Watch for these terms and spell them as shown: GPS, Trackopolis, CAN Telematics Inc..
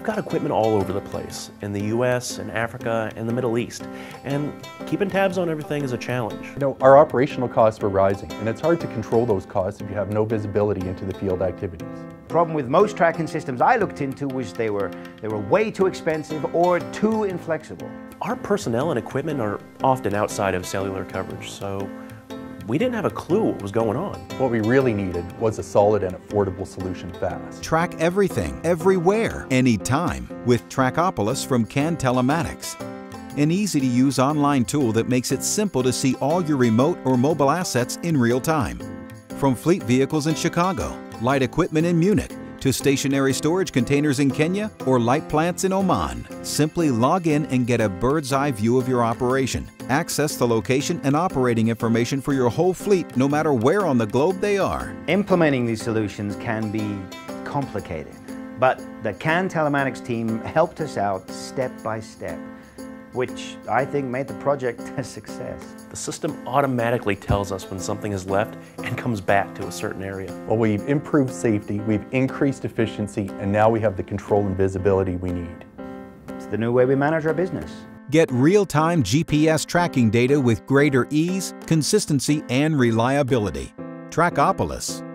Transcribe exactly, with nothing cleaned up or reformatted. I've got equipment all over the place, in the U S, in Africa, and the Middle East, and keeping tabs on everything is a challenge. You know, our operational costs are rising, and it's hard to control those costs if you have no visibility into the field activities. The problem with most tracking systems I looked into was they were, they were way too expensive or too inflexible. Our personnel and equipment are often outside of cellular coverage, so we didn't have a clue what was going on. What we really needed was a solid and affordable solution fast. Track everything, everywhere, anytime with Trackopolis from CAN Telematics, an easy-to-use online tool that makes it simple to see all your remote or mobile assets in real time. From fleet vehicles in Chicago, light equipment in Munich, to stationary storage containers in Kenya or light plants in Oman. Simply log in and get a bird's eye view of your operation. Access the location and operating information for your whole fleet, no matter where on the globe they are. Implementing these solutions can be complicated, but the CAN Telematics team helped us out step by step, which I think made the project a success. The system automatically tells us when something is left and comes back to a certain area. Well, we've improved safety, we've increased efficiency, and now we have the control and visibility we need. It's the new way we manage our business. Get real-time G P S tracking data with greater ease, consistency, and reliability. Trackopolis.